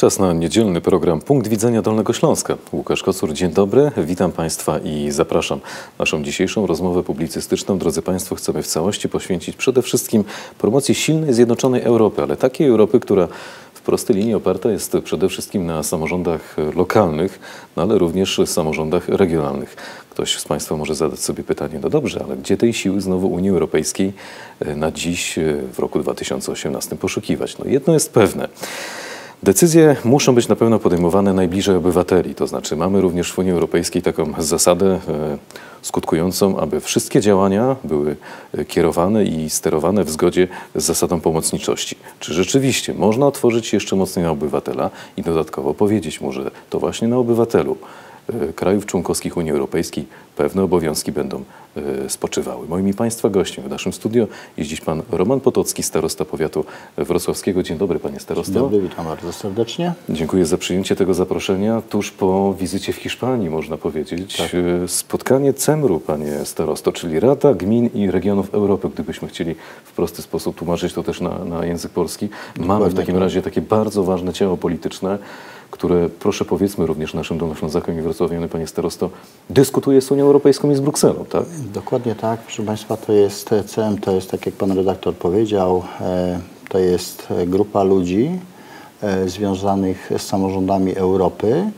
Czas na niedzielny program Punkt Widzenia Dolnego Śląska. Łukasz Kocur, dzień dobry, witam Państwa i zapraszam. Naszą dzisiejszą rozmowę publicystyczną, drodzy Państwo, chcemy w całości poświęcić przede wszystkim promocji silnej, zjednoczonej Europy, ale takiej Europy, która w prostej linii oparta jest przede wszystkim na samorządach lokalnych, no ale również samorządach regionalnych. Ktoś z Państwa może zadać sobie pytanie, no dobrze, ale gdzie tej siły znowu Unii Europejskiej na dziś w roku 2018 poszukiwać? No jedno jest pewne. Decyzje muszą być na pewno podejmowane najbliżej obywateli, to znaczy mamy również w Unii Europejskiej taką zasadę skutkującą, aby wszystkie działania były kierowane i sterowane w zgodzie z zasadą pomocniczości. Czy rzeczywiście można otworzyć się jeszcze mocniej na obywatela i dodatkowo powiedzieć mu, że to właśnie na obywatelu krajów członkowskich Unii Europejskiej pewne obowiązki będą spoczywały. Moimi Państwa gościem w naszym studio jest dziś pan Roman Potocki, starosta powiatu wrocławskiego. Dzień dobry, panie starosto. Dzień dobry, witam bardzo serdecznie. Dziękuję za przyjęcie tego zaproszenia tuż po wizycie w Hiszpanii, można powiedzieć. Tak. Spotkanie CEMR-u, panie starosto, czyli Rada Gmin i Regionów Europy, gdybyśmy chcieli w prosty sposób tłumaczyć to też na język polski. Mamy w takim razie takie bardzo ważne ciało polityczne, które, proszę powiedzmy również naszym Dolnoślązakom i Wrocławianom, panie starosto, dyskutuje z Unią Europejską i z Brukselą, tak? Dokładnie tak, proszę Państwa, to jest CEM, to jest, tak jak pan redaktor powiedział, to jest grupa ludzi związanych z samorządami Europy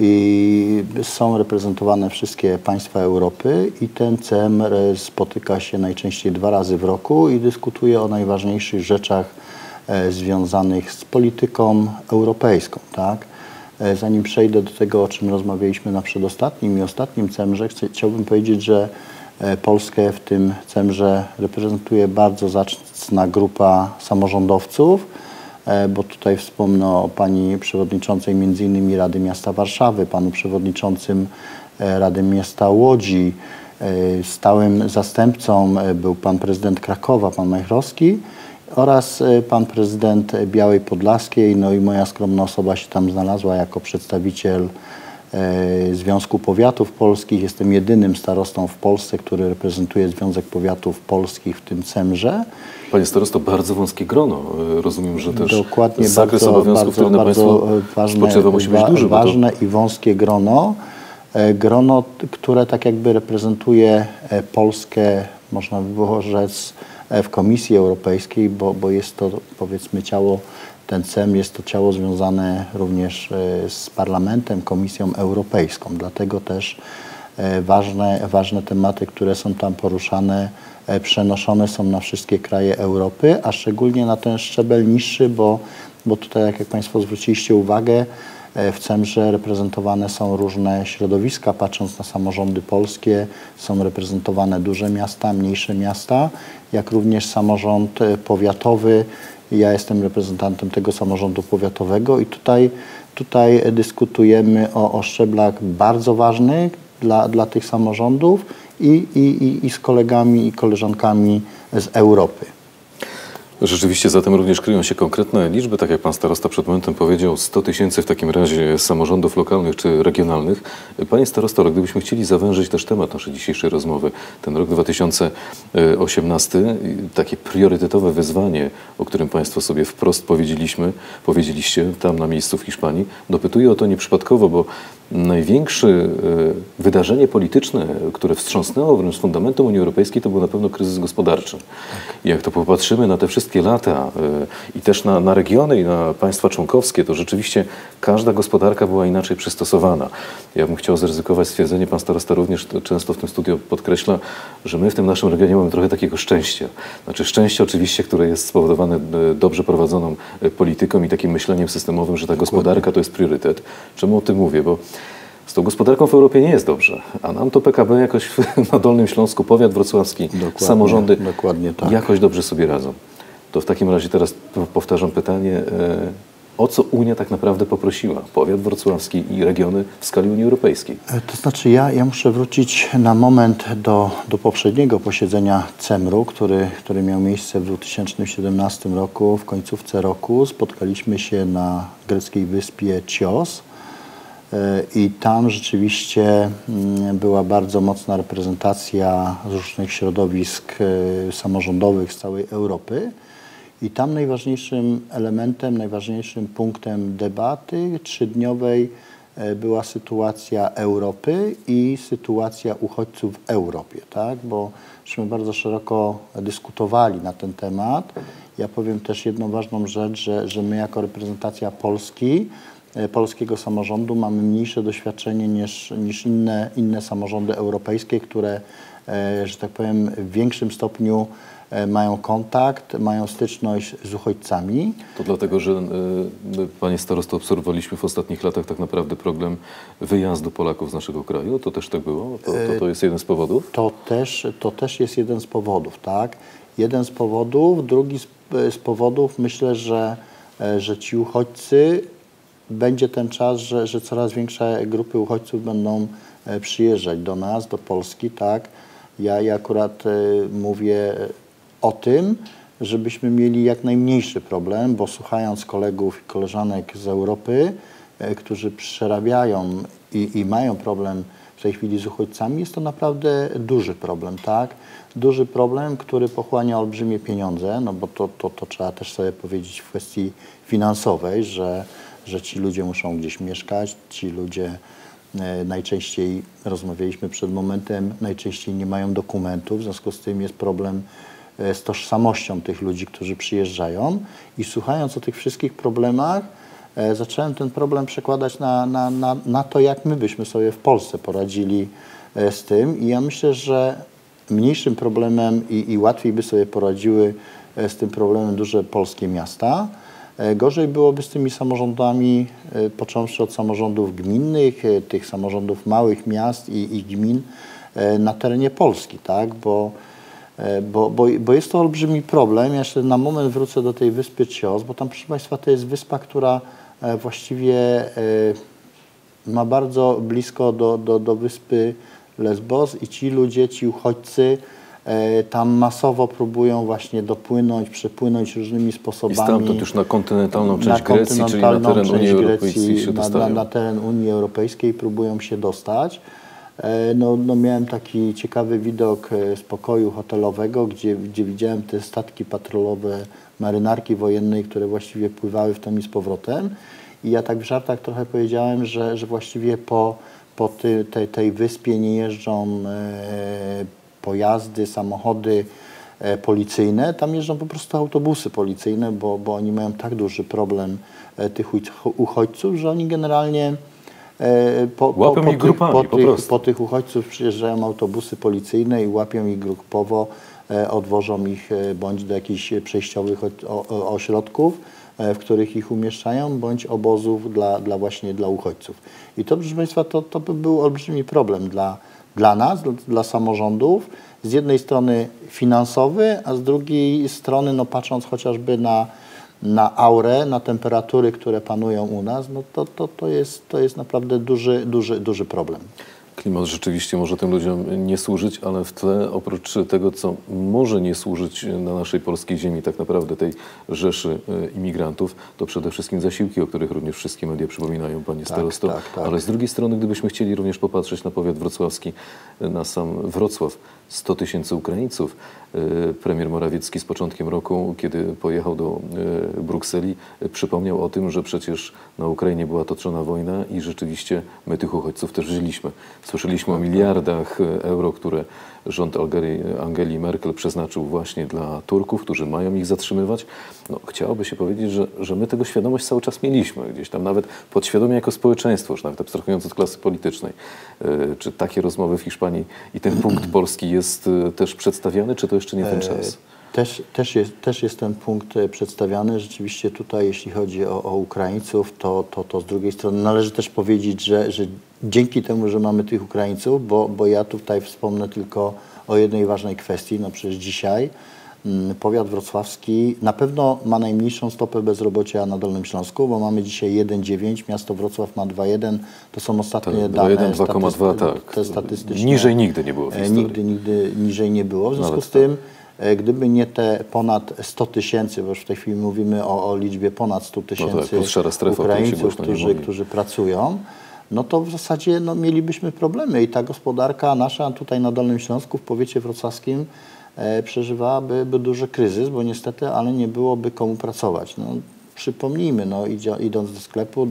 i są reprezentowane wszystkie państwa Europy i ten CEM spotyka się najczęściej 2 razy w roku i dyskutuje o najważniejszych rzeczach związanych z polityką europejską, tak? Zanim przejdę do tego, o czym rozmawialiśmy na przedostatnim i ostatnim CEMR-ze, chciałbym powiedzieć, że Polskę w tym CEMR-ze reprezentuje bardzo zacna grupa samorządowców, bo tutaj wspomnę o pani przewodniczącej m.in. Rady Miasta Warszawy, panu przewodniczącym Rady Miasta Łodzi, stałym zastępcą był pan prezydent Krakowa, pan Majchrowski, oraz pan prezydent Białej Podlaskiej, no i moja skromna osoba się tam znalazła jako przedstawiciel Związku Powiatów Polskich. Jestem jedynym starostą w Polsce, który reprezentuje Związek Powiatów Polskich w tym CEMR-ze. Panie starosto, bardzo wąskie grono. Rozumiem, że też dokładnie zakres obowiązków, który na Państwo spoczywa, musi być duży. Ważne i wąskie grono. Grono, które tak jakby reprezentuje Polskę, można by było rzec, w Komisji Europejskiej, bo jest to, powiedzmy, ciało, ten CEM jest to ciało związane również z Parlamentem, Komisją Europejską. Dlatego też ważne tematy, które są tam poruszane, przenoszone są na wszystkie kraje Europy, a szczególnie na ten szczebel niższy, bo tutaj, jak Państwo zwróciliście uwagę, w CEMR-ze reprezentowane są różne środowiska, patrząc na samorządy polskie, są reprezentowane duże miasta, mniejsze miasta, jak również samorząd powiatowy. Ja jestem reprezentantem tego samorządu powiatowego i tutaj dyskutujemy o szczeblach bardzo ważnych dla tych samorządów i z kolegami i koleżankami z Europy. Rzeczywiście zatem również kryją się konkretne liczby, tak jak pan starosta przed momentem powiedział, 100 tysięcy w takim razie samorządów lokalnych czy regionalnych. Panie starosto, gdybyśmy chcieli zawężyć też temat naszej dzisiejszej rozmowy, ten rok 2018, takie priorytetowe wyzwanie, o którym państwo sobie wprost powiedzieliście tam na miejscu w Hiszpanii, dopytuję o to nieprzypadkowo, bo największe wydarzenie polityczne, które wstrząsnęło wręcz fundamentem Unii Europejskiej, to był na pewno kryzys gospodarczy. Jak to popatrzymy na te wszystkie lata i też na regiony i na państwa członkowskie, to rzeczywiście każda gospodarka była inaczej przystosowana. Ja bym chciał zaryzykować stwierdzenie, pan starosta również często w tym studiu podkreśla, że my w tym naszym regionie mamy trochę takiego szczęścia. Znaczy szczęście oczywiście, które jest spowodowane dobrze prowadzoną polityką i takim myśleniem systemowym, że ta gospodarka to jest priorytet. Czemu o tym mówię? Bo z tą gospodarką w Europie nie jest dobrze, a nam to PKB jakoś na Dolnym Śląsku, powiat wrocławski, dokładnie, samorządy dokładnie tak, jakoś dobrze sobie radzą. To w takim razie teraz powtarzam pytanie, o co Unia tak naprawdę poprosiła? Powiat wrocławski i regiony w skali Unii Europejskiej. To znaczy ja muszę wrócić na moment do poprzedniego posiedzenia CEMR-u, który miał miejsce w 2017 roku. W końcówce roku spotkaliśmy się na greckiej wyspie Chios. I tam rzeczywiście była bardzo mocna reprezentacja różnych środowisk samorządowych z całej Europy I tam najważniejszym elementem, najważniejszym punktem debaty trzydniowej była sytuacja Europy i sytuacja uchodźców w Europie, tak? Bo myśmy bardzo szeroko dyskutowali na ten temat. Ja powiem też jedną ważną rzecz, że my jako reprezentacja Polski, polskiego samorządu mamy mniejsze doświadczenie niż inne samorządy europejskie, które, że tak powiem, w większym stopniu mają kontakt, mają styczność z uchodźcami. To dlatego, że my, panie starosto, obserwowaliśmy w ostatnich latach tak naprawdę problem wyjazdu Polaków z naszego kraju. To też tak było? To jest jeden z powodów? To też jest jeden z powodów, tak? Jeden z powodów. Drugi z powodów, myślę, że ci uchodźcy, będzie ten czas, że coraz większe grupy uchodźców będą przyjeżdżać do nas, do Polski, tak? Ja akurat mówię o tym, żebyśmy mieli jak najmniejszy problem, bo słuchając kolegów i koleżanek z Europy, którzy przerabiają i mają problem w tej chwili z uchodźcami, jest to naprawdę duży problem, tak? Duży problem, który pochłania olbrzymie pieniądze, no bo to trzeba też sobie powiedzieć w kwestii finansowej, że ci ludzie muszą gdzieś mieszkać, ci ludzie najczęściej, rozmawialiśmy przed momentem, najczęściej nie mają dokumentów, w związku z tym jest problem z tożsamością tych ludzi, którzy przyjeżdżają. I słuchając o tych wszystkich problemach, zacząłem ten problem przekładać na to, jak my byśmy sobie w Polsce poradzili z tym. I ja myślę, że mniejszym problemem i łatwiej by sobie poradziły z tym problemem duże polskie miasta. Gorzej byłoby z tymi samorządami, począwszy od samorządów gminnych, tych samorządów małych miast i gmin na terenie Polski, tak? Bo jest to olbrzymi problem. Ja jeszcze na moment wrócę do tej wyspy Chios, bo tam, proszę Państwa, to jest wyspa, która właściwie ma bardzo blisko do wyspy Lesbos i ci ludzie, ci uchodźcy tam masowo próbują właśnie dopłynąć, przepłynąć różnymi sposobami. I stamtąd już na kontynentalną część Grecji, czyli na teren Unii Europejskiej się dostają. Na teren Unii Europejskiej próbują się dostać. No miałem taki ciekawy widok z pokoju hotelowego, gdzie widziałem te statki patrolowe marynarki wojennej, które właściwie pływały w tam i z powrotem. I ja tak w żartach trochę powiedziałem, że właściwie po tej wyspie nie jeżdżą pojazdy, samochody policyjne, tam jeżdżą po prostu autobusy policyjne, bo oni mają tak duży problem tych uchodźców, że oni generalnie po tych uchodźców przyjeżdżają autobusy policyjne i łapią ich grupowo, odwożą ich bądź do jakichś przejściowych ośrodków, w których ich umieszczają, bądź obozów dla uchodźców. I to, proszę Państwa, to by był olbrzymi problem dla nas, dla samorządów, z jednej strony finansowy, a z drugiej strony, no patrząc chociażby na aurę, na temperatury, które panują u nas, no to jest naprawdę duży problem. Klimat rzeczywiście może tym ludziom nie służyć, ale w tle, oprócz tego, co może nie służyć na naszej polskiej ziemi, tak naprawdę tej rzeszy imigrantów, to przede wszystkim zasiłki, o których również wszystkie media przypominają, panie starosto. Tak. Ale z drugiej strony, gdybyśmy chcieli również popatrzeć na powiat wrocławski, na sam Wrocław, 100 tysięcy Ukraińców. Premier Morawiecki z początkiem roku, kiedy pojechał do Brukseli, przypomniał o tym, że przecież na Ukrainie była toczona wojna i rzeczywiście my tych uchodźców też wzięliśmy. Słyszeliśmy o miliardach euro, które rząd Angeli Merkel przeznaczył właśnie dla Turków, którzy mają ich zatrzymywać. No, chciałoby się powiedzieć, że my tego świadomość cały czas mieliśmy. Gdzieś tam nawet podświadomie jako społeczeństwo, już nawet abstrahując od klasy politycznej. Czy takie rozmowy w Hiszpanii i ten punkt polski jest też przedstawiany, czy to jeszcze nie ten czas? Też jest ten punkt przedstawiany. Rzeczywiście tutaj, jeśli chodzi o Ukraińców, to z drugiej strony należy też powiedzieć, że dzięki temu, że mamy tych Ukraińców, bo ja tutaj wspomnę tylko o jednej ważnej kwestii. No przecież dzisiaj powiat wrocławski na pewno ma najmniejszą stopę bezrobocia na Dolnym Śląsku, bo mamy dzisiaj 1,9, miasto Wrocław ma 2,1. To są ostatnie dane. 2,2, tak. Te statystyczne. Niżej nigdy nie było w historii. Nigdy niżej nie było. W związku z tym, gdyby nie te ponad 100 tysięcy, bo już w tej chwili mówimy o liczbie ponad 100 tysięcy Ukraińców, którzy pracują, no to w zasadzie mielibyśmy problemy i ta gospodarka nasza tutaj na Dolnym Śląsku w powiecie wrocławskim przeżywałaby duży kryzys, bo niestety, ale nie byłoby komu pracować. No, przypomnijmy, no, idąc do sklepu,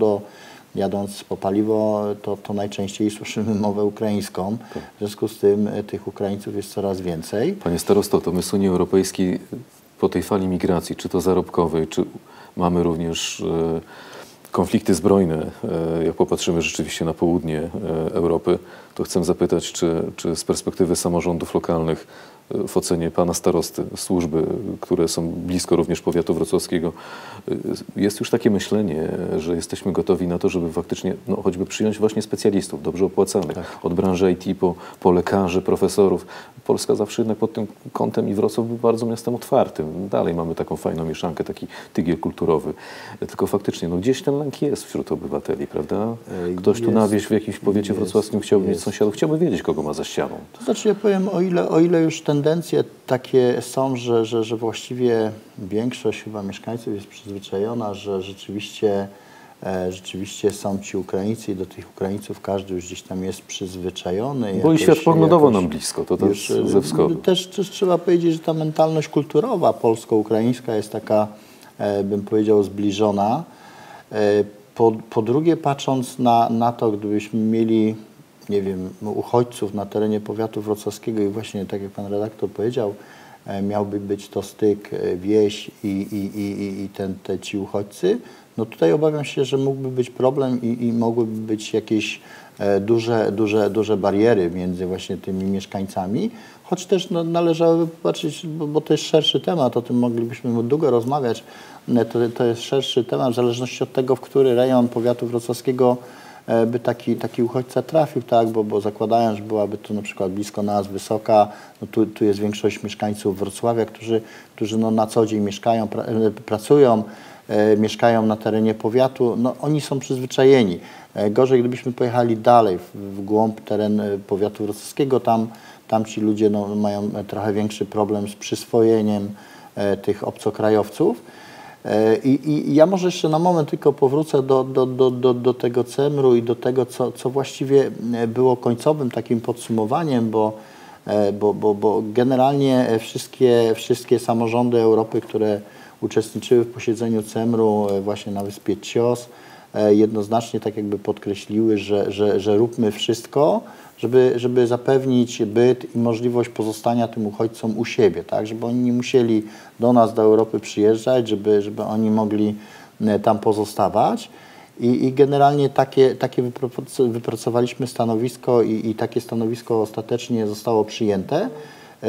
jadąc po paliwo, to najczęściej słyszymy mowę ukraińską. W związku z tym tych Ukraińców jest coraz więcej. Panie starosto, to my z Unii Europejskiej po tej fali migracji, czy to zarobkowej, czy mamy również konflikty zbrojne, jak popatrzymy rzeczywiście na południe Europy, to chcę zapytać, czy z perspektywy samorządów lokalnych w ocenie pana starosty, służby, które są blisko również powiatu wrocławskiego, jest już takie myślenie, że jesteśmy gotowi na to, żeby faktycznie choćby przyjąć właśnie specjalistów, dobrze opłacanych, tak, od branży IT po lekarzy, profesorów. Polska zawsze jednak pod tym kątem i Wrocław był bardzo miastem otwartym. Dalej mamy taką fajną mieszankę, taki tygiel kulturowy. Tylko faktycznie gdzieś ten lęk jest wśród obywateli, prawda? Ktoś tu na wieś w jakimś powiecie wrocławskim chciałby mieć sąsiadów, chciałby wiedzieć, kogo ma za ścianą. To znaczy ja powiem, o ile już tendencje takie są, że właściwie większość chyba mieszkańców jest przyzwyczajona, że rzeczywiście są ci Ukraińcy i do tych Ukraińców każdy już gdzieś tam jest przyzwyczajony. Bo jakoś, i światpoglądowo nam blisko, to też ze wschodu. Też trzeba powiedzieć, że ta mentalność kulturowa polsko-ukraińska jest taka, bym powiedział, zbliżona. Po drugie, patrząc na to, gdybyśmy mieli, nie wiem, uchodźców na terenie powiatu wrocławskiego i właśnie, tak jak pan redaktor powiedział, miałby być to styk wieś i ci uchodźcy, tutaj obawiam się, że mógłby być problem i mogłyby być jakieś duże bariery między właśnie tymi mieszkańcami, choć też należałoby popatrzeć, bo to jest szerszy temat, o tym moglibyśmy długo rozmawiać, to jest szerszy temat w zależności od tego, w który rejon powiatu wrocławskiego by taki uchodźca trafił, tak, bo zakładając, że byłaby to na przykład blisko nas Wysoka, tu jest większość mieszkańców Wrocławia, którzy na co dzień mieszkają, pracują, mieszkają na terenie powiatu, oni są przyzwyczajeni. Gorzej, gdybyśmy pojechali dalej, w głąb teren powiatu wrocławskiego, tam ci ludzie mają trochę większy problem z przyswojeniem tych obcokrajowców. I ja może jeszcze na moment tylko powrócę do tego CEMR-u i do tego, co właściwie było końcowym takim podsumowaniem, bo generalnie wszystkie samorządy Europy, które uczestniczyły w posiedzeniu CEMR-u właśnie na wyspie Chios, jednoznacznie tak jakby podkreśliły, że róbmy wszystko, żeby zapewnić byt i możliwość pozostania tym uchodźcom u siebie, tak, żeby oni nie musieli do nas, do Europy przyjeżdżać, żeby oni mogli tam pozostawać. I generalnie takie wypracowaliśmy stanowisko i takie stanowisko ostatecznie zostało przyjęte.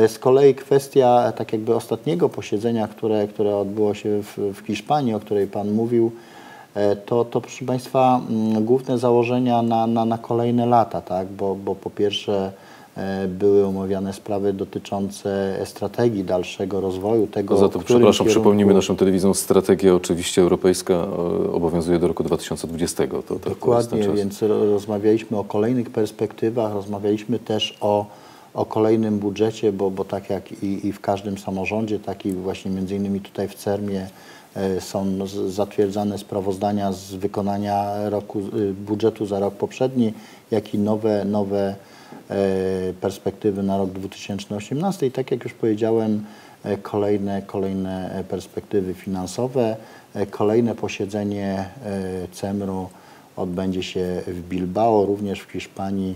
Z kolei kwestia tak jakby ostatniego posiedzenia, które odbyło się w Hiszpanii, o której pan mówił, to proszę Państwa, główne założenia na kolejne lata, tak? Bo po pierwsze były omawiane sprawy dotyczące strategii dalszego rozwoju tego. Za to, przepraszam, przypomnijmy naszą telewizją, strategia oczywiście europejska obowiązuje do roku 2020. Dokładnie, więc rozmawialiśmy o kolejnych perspektywach, rozmawialiśmy też o kolejnym budżecie, bo tak jak i w każdym samorządzie, tak i właśnie między innymi tutaj w CERM-ie są zatwierdzane sprawozdania z wykonania budżetu za rok poprzedni, jak i nowe perspektywy na rok 2018. I tak jak już powiedziałem, kolejne perspektywy finansowe. Kolejne posiedzenie CEMR-u odbędzie się w Bilbao, również w Hiszpanii.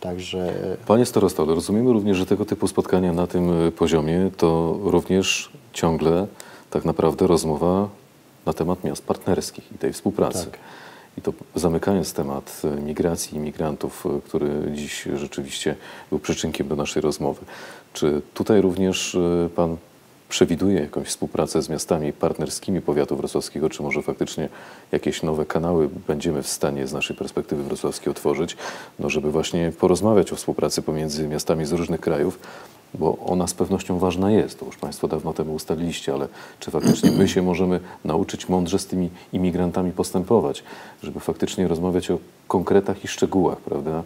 Także... Panie starosto, rozumiemy również, że tego typu spotkania na tym poziomie to również ciągle tak naprawdę rozmowa na temat miast partnerskich i tej współpracy. Tak. I to zamykając temat migracji i imigrantów, który dziś rzeczywiście był przyczynkiem do naszej rozmowy. Czy tutaj również pan przewiduje jakąś współpracę z miastami partnerskimi powiatu wrocławskiego, czy może faktycznie jakieś nowe kanały będziemy w stanie z naszej perspektywy wrocławskiej otworzyć, żeby właśnie porozmawiać o współpracy pomiędzy miastami z różnych krajów, bo ona z pewnością ważna jest. To już Państwo dawno temu ustaliliście, ale czy faktycznie my się możemy nauczyć mądrze z tymi imigrantami postępować, żeby faktycznie rozmawiać o konkretach i szczegółach, prawda?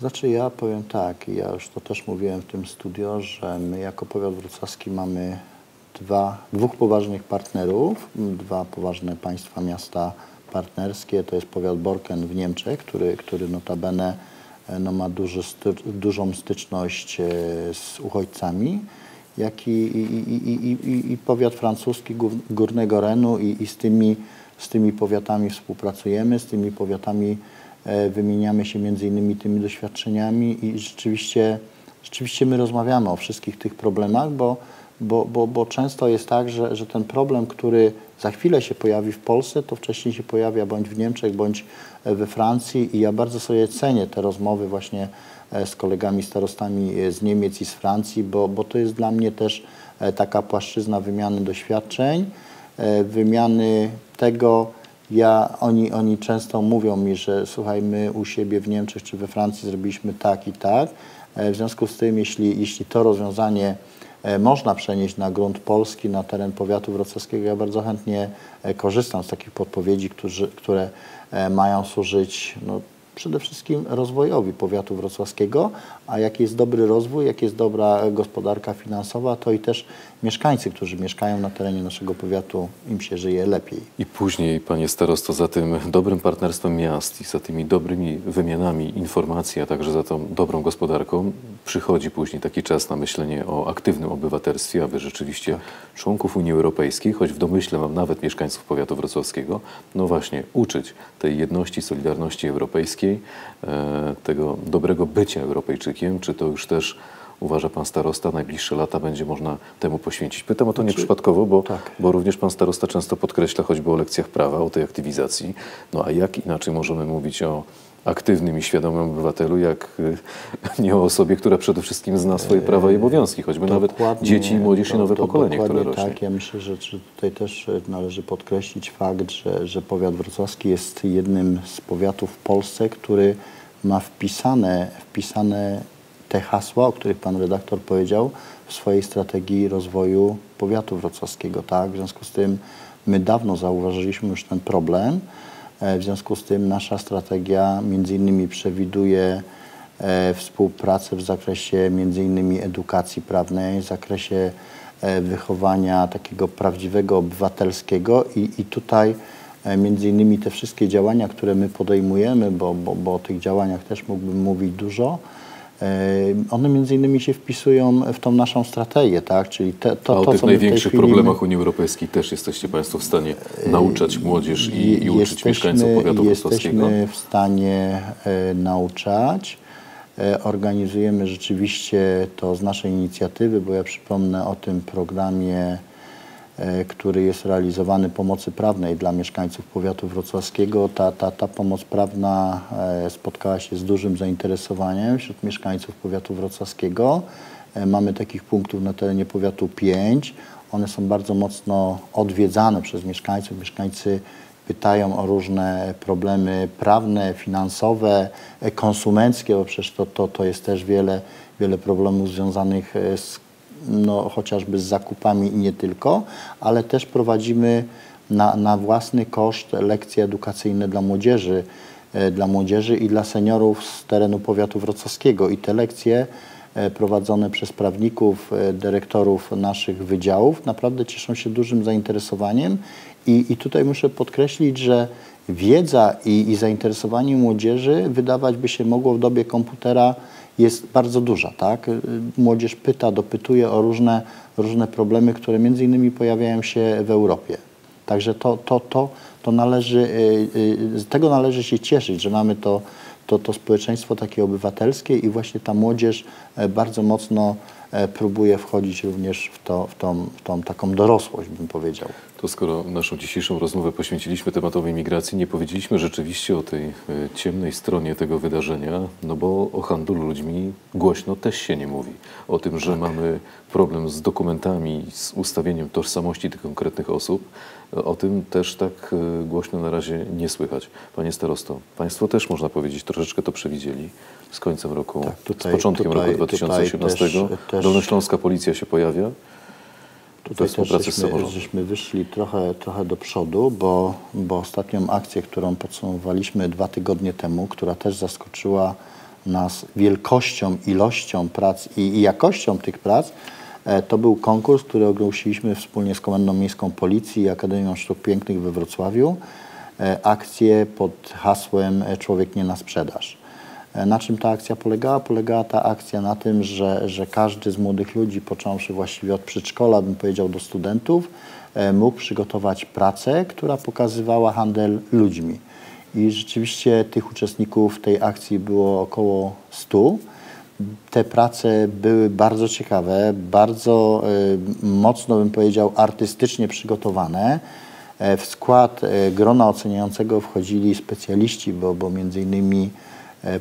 Znaczy ja powiem tak, ja już to też mówiłem w tym studio, że my jako powiat wrocławski mamy dwóch poważnych partnerów, dwa poważne państwa, miasta partnerskie. To jest powiat Borken w Niemczech, który notabene no, ma dużą styczność z uchodźcami, jak i powiat francuski Górnego Renu i z tymi powiatami współpracujemy, z tymi powiatami wymieniamy się między innymi tymi doświadczeniami i rzeczywiście my rozmawiamy o wszystkich tych problemach, bo często jest tak, że ten problem, który za chwilę się pojawi w Polsce, to wcześniej się pojawia bądź w Niemczech, bądź we Francji i ja bardzo sobie cenię te rozmowy właśnie z kolegami starostami z Niemiec i z Francji, bo to jest dla mnie też taka płaszczyzna wymiany doświadczeń, wymiany tego, oni często mówią mi, że słuchaj, my u siebie w Niemczech czy we Francji zrobiliśmy tak i tak, w związku z tym, jeśli to rozwiązanie można przenieść na grunt Polski, na teren powiatu wrocławskiego, ja bardzo chętnie korzystam z takich podpowiedzi, które mają służyć no, przede wszystkim rozwojowi powiatu wrocławskiego, a jak jest dobry rozwój, jak jest dobra gospodarka finansowa, to i też mieszkańcy, którzy mieszkają na terenie naszego powiatu, im się żyje lepiej. I później, panie starosto, za tym dobrym partnerstwem miast i za tymi dobrymi wymianami informacji, a także za tą dobrą gospodarką, przychodzi później taki czas na myślenie o aktywnym obywatelstwie, aby rzeczywiście członków Unii Europejskiej, choć w domyśle mam nawet mieszkańców powiatu wrocławskiego, no właśnie uczyć tej jedności, solidarności europejskiej, tego dobrego bycia Europejczykiem, czy to już też uważa pan starosta, najbliższe lata będzie można temu poświęcić. Pytam o to nieprzypadkowo, bo również pan starosta często podkreśla choćby o lekcjach prawa, o tej aktywizacji. No a jak inaczej możemy mówić o aktywnym i świadomym obywatelu, jak nie o osobie, która przede wszystkim zna swoje prawa i obowiązki, choćby nawet dzieci, młodzież i nowe pokolenie, które rośnie. Tak, ja myślę, że tutaj też należy podkreślić fakt, że powiat wrocławski jest jednym z powiatów w Polsce, który ma wpisane te hasła, o których pan redaktor powiedział, w swojej strategii rozwoju powiatu wrocławskiego. Tak? W związku z tym my dawno zauważyliśmy już ten problem. W związku z tym nasza strategia między innymi przewiduje współpracę w zakresie między innymi edukacji prawnej, w zakresie wychowania takiego prawdziwego obywatelskiego i tutaj między innymi te wszystkie działania, które my podejmujemy, bo o tych działaniach też mógłbym mówić dużo, one między innymi się wpisują w tą naszą strategię, tak? Czyli o tych największych problemach Unii Europejskiej też jesteście Państwo w stanie nauczać młodzież i uczyć mieszkańców powiatu wrocławskiego? Jesteśmy w stanie nauczać. Organizujemy rzeczywiście to z naszej inicjatywy, bo ja przypomnę o tym programie, który jest realizowany pomocy prawnej dla mieszkańców powiatu wrocławskiego. Ta pomoc prawna spotkała się z dużym zainteresowaniem wśród mieszkańców powiatu wrocławskiego. Mamy takich punktów na terenie powiatu 5. One są bardzo mocno odwiedzane przez mieszkańców. Mieszkańcy pytają o różne problemy prawne, finansowe, konsumenckie, bo przecież to jest też wiele problemów związanych z no, chociażby z zakupami i nie tylko, ale też prowadzimy na własny koszt lekcje edukacyjne dla młodzieży i dla seniorów z terenu powiatu wrocławskiego. I te lekcje prowadzone przez prawników, dyrektorów naszych wydziałów naprawdę cieszą się dużym zainteresowaniem. I tutaj muszę podkreślić, że wiedza i zainteresowanie młodzieży wydawać by się mogło w dobie komputera jest bardzo duża, tak? Młodzież dopytuje o różne problemy, które między innymi pojawiają się w Europie. Także tego należy się cieszyć, że mamy to społeczeństwo takie obywatelskie i właśnie ta młodzież bardzo mocno próbuje wchodzić również w tą taką dorosłość, bym powiedział. To skoro naszą dzisiejszą rozmowę poświęciliśmy tematowi migracji, nie powiedzieliśmy rzeczywiście o tej ciemnej stronie tego wydarzenia, no bo o handlu ludźmi głośno też się nie mówi. O tym, że mamy problem z dokumentami, z ustawieniem tożsamości tych konkretnych osób, o tym też tak głośno na razie nie słychać. Panie starosto, państwo też, można powiedzieć, troszeczkę to przewidzieli z końcem roku, tak, z początkiem roku 2018. Dolnośląska policja się pojawia. Tutaj też żeśmy wyszli trochę do przodu, bo ostatnią akcję, którą podsumowaliśmy 2 tygodnie temu, która też zaskoczyła nas wielkością, ilością prac i jakością tych prac, to był konkurs, który ogłosiliśmy wspólnie z Komendą Miejską Policji i Akademią Sztuk Pięknych we Wrocławiu. Akcję pod hasłem Człowiek nie na sprzedaż. Na czym ta akcja polegała? Polegała ta akcja na tym, że każdy z młodych ludzi, począwszy właściwie od przedszkola, bym powiedział, do studentów, mógł przygotować pracę, która pokazywała handel ludźmi. I rzeczywiście tych uczestników tej akcji było około 100. Te prace były bardzo ciekawe, bardzo mocno, bym powiedział, artystycznie przygotowane. W skład grona oceniającego wchodzili specjaliści, bo między innymi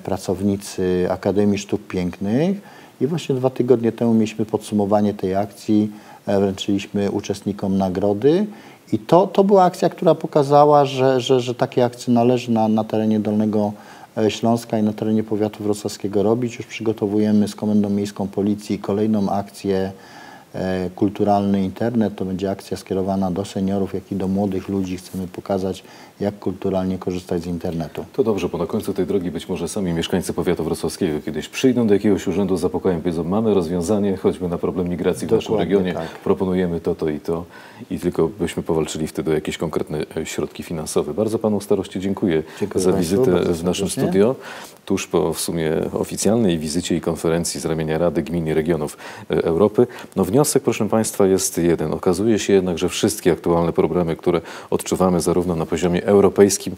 pracownicy Akademii Sztuk Pięknych. I właśnie 2 tygodnie temu mieliśmy podsumowanie tej akcji, wręczyliśmy uczestnikom nagrody. I to była akcja, która pokazała, że takie akcje należy na terenie Dolnego Śląska i na terenie powiatu wrocławskiego robić. Już przygotowujemy z Komendą Miejską Policji kolejną akcję Kulturalny Internet. To będzie akcja skierowana do seniorów, jak i do młodych ludzi. Chcemy pokazać, jak kulturalnie korzystać z internetu. To dobrze, bo na końcu tej drogi być może sami mieszkańcy powiatu wrocławskiego kiedyś przyjdą do jakiegoś urzędu za pokojem, powiedzą, mamy rozwiązanie, choćby na problem migracji. Dokładnie, w naszym regionie, tak. Proponujemy to i tylko byśmy powalczyli wtedy o jakieś konkretne środki finansowe. Bardzo panu staroście dziękuję za wizytę w naszym studio. Tuż po w sumie oficjalnej wizycie i konferencji z ramienia Rady Gmin i Regionów Europy. No wniosek, proszę państwa, jest jeden. Okazuje się jednak, że wszystkie aktualne problemy, które odczuwamy zarówno na poziomie europejskim,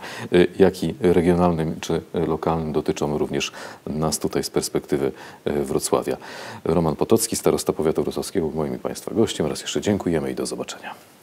jak i regionalnym czy lokalnym, dotyczą również nas tutaj z perspektywy Wrocławia. Roman Potocki, starosta powiatu wrocławskiego, moim i państwa gościem. Raz jeszcze dziękujemy i do zobaczenia.